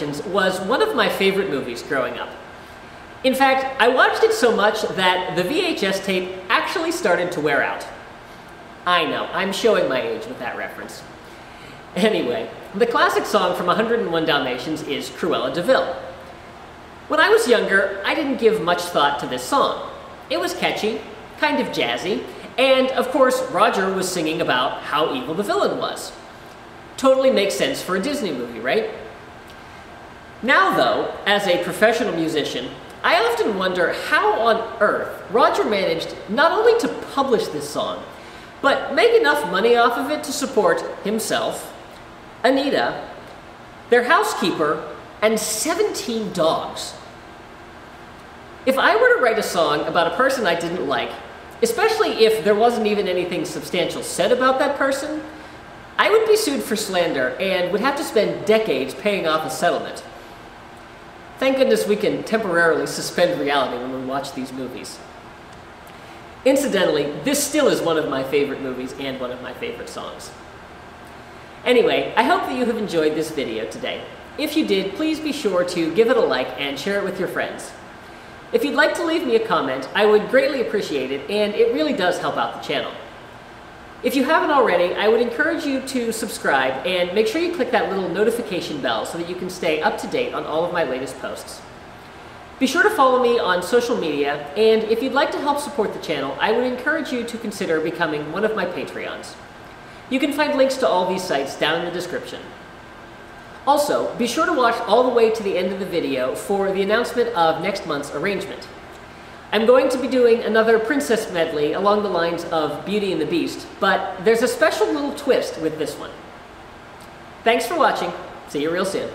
Dalmatians was one of my favorite movies growing up. In fact, I watched it so much that the VHS tape actually started to wear out. I know, I'm showing my age with that reference. Anyway, the classic song from 101 Dalmatians is Cruella de Vil. When I was younger, I didn't give much thought to this song. It was catchy, kind of jazzy, and of course, Roger was singing about how evil the villain was. Totally makes sense for a Disney movie, right? Now though, as a professional musician, I often wonder how on earth Roger managed not only to publish this song, but make enough money off of it to support himself, Anita, their housekeeper, and 17 dogs. If I were to write a song about a person I didn't like, especially if there wasn't even anything substantial said about that person, I would be sued for slander and would have to spend decades paying off a settlement. Thank goodness we can temporarily suspend reality when we watch these movies. Incidentally, this still is one of my favorite movies and one of my favorite songs. Anyway, I hope that you have enjoyed this video today. If you did, please be sure to give it a like and share it with your friends. If you'd like to leave me a comment, I would greatly appreciate it, and it really does help out the channel. If you haven't already, I would encourage you to subscribe and make sure you click that little notification bell so that you can stay up to date on all of my latest posts. Be sure to follow me on social media, and if you'd like to help support the channel, I would encourage you to consider becoming one of my Patreons. You can find links to all these sites down in the description. Also, be sure to watch all the way to the end of the video for the announcement of next month's arrangement. I'm going to be doing another princess medley along the lines of Beauty and the Beast, but there's a special little twist with this one. Thanks for watching. See you real soon.